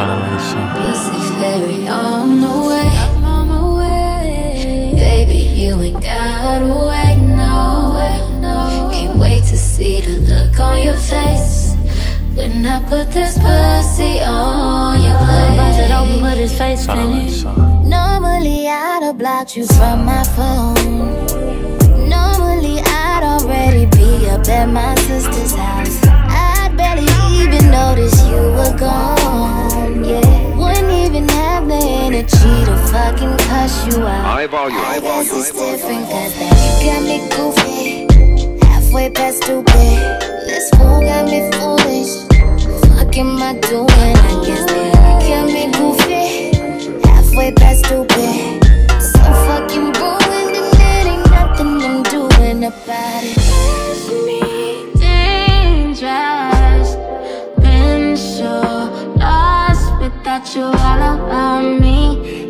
Acceleration. Music theory on the way, I'm on my way. Baby, you ain't gotta wait, no way, no. Can't wait to see the look on your face when I put this pussy on your plate. Bust it open with his face finished. Normally I'd have blocked you from my phone. Normally I'd already be up at my sister's house. I'd barely even notice you were gone, yeah. Wouldn't even have the energy to fucking cuss you out. I guess it's different cause you got me goofy, halfway past stupid. This fool got me foolish, fuck am I doing? I guess they got me goofy, halfway past stupid. So fucking ruined and it ain't nothing I'm doing about it. That you all about me,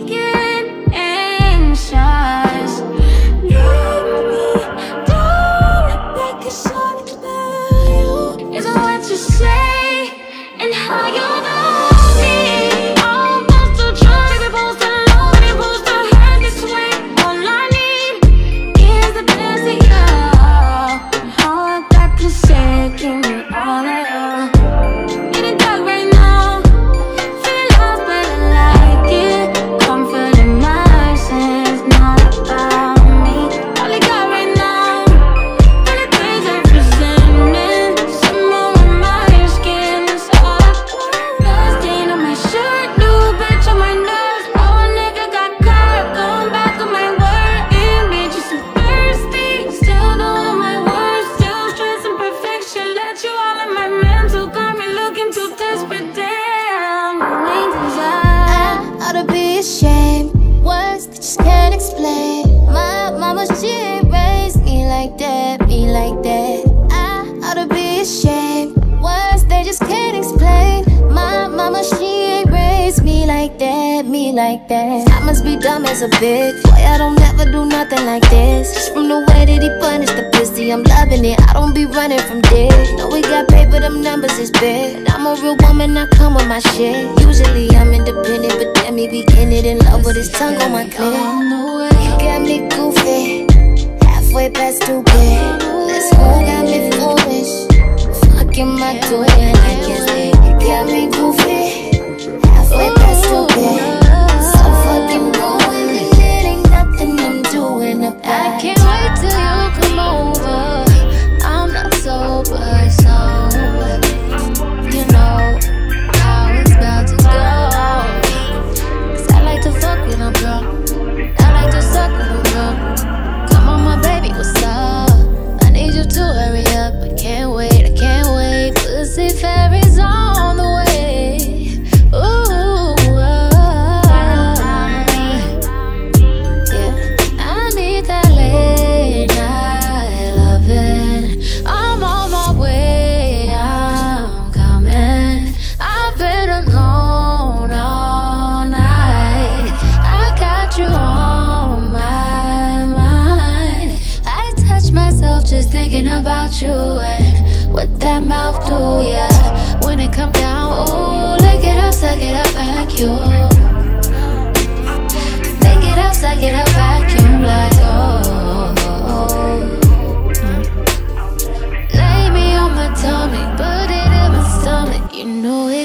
getting anxious. Leave me down like it's all about you. It's what you say and how you love me. I'm supposed to trust, I'm supposed to love, I'm supposed to hurt this way. All I need is the best of you. All that to say, give me all that. Like that, I must be dumb as a bitch. Boy, I don't never do nothing like this. Just from the way that he punished the pussy, I'm loving it. I don't be running from dick. Know we got paid, but them numbers is big. And I'm a real woman, I come with my shit. Usually I'm independent, but then me begin it in love with his tongue on my clip. You got me goofy, halfway past stupid. This fool got me foolish. Fuck am I doing? I guess they got me goofy, halfway past stupid. I can't wait till you come over. I'm not sober, so you know how it's about to go. Cause I like to fuck when I'm drunk, I like to suck when I'm drunk. Come on my baby, what's up? I need you to hurry up, I can't wait, pussy fairies on the way. Ooh. About you and what that mouth do, yeah. When it come down, oh, lick it up, suck it up, vacuum. Lick it up, suck it up, vacuum, like oh. Lay me on my tummy, put it in my stomach, you know it.